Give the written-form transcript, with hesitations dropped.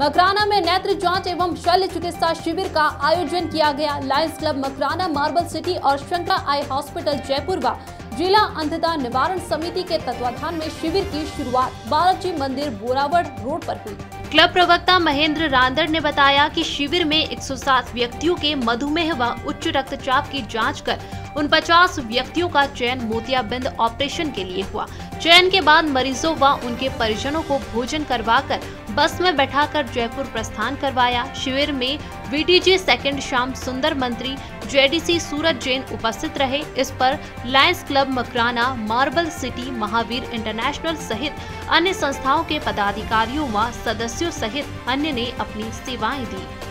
मकराना में नेत्र जांच एवं शल्य चिकित्सा शिविर का आयोजन किया गया। Lions Club Makrana marble city और शंका आई हॉस्पिटल जयपुर व जिला अंधता निवारण समिति के तत्वाधान में शिविर की शुरुआत बालाजी मंदिर बोरावड़ रोड पर हुई। क्लब प्रवक्ता महेंद्र रानड़ ने बताया कि शिविर में 107 व्यक्तियों के मधुमेह व उच्च रक्तचाप की जांच कर उन 50 व्यक्तियों का चयन मोतियाबिंद ऑपरेशन के लिए हुआ। चयन के बाद मरीजों व उनके परिजनों को भोजन करवाकर बस में बैठाकर जयपुर प्रस्थान करवाया। शिविर में वीडीजे सेकंड शाम सुंदर मंत्री जेडीसी सूरज जैन उपस्थित रहे। इस पर Lions Club Makrana marble city Mahavir international सहित अन्य संस्थाओं के पदाधिकारियों व सदस्यों सहित अन्य ने अपनी सेवाएं दी।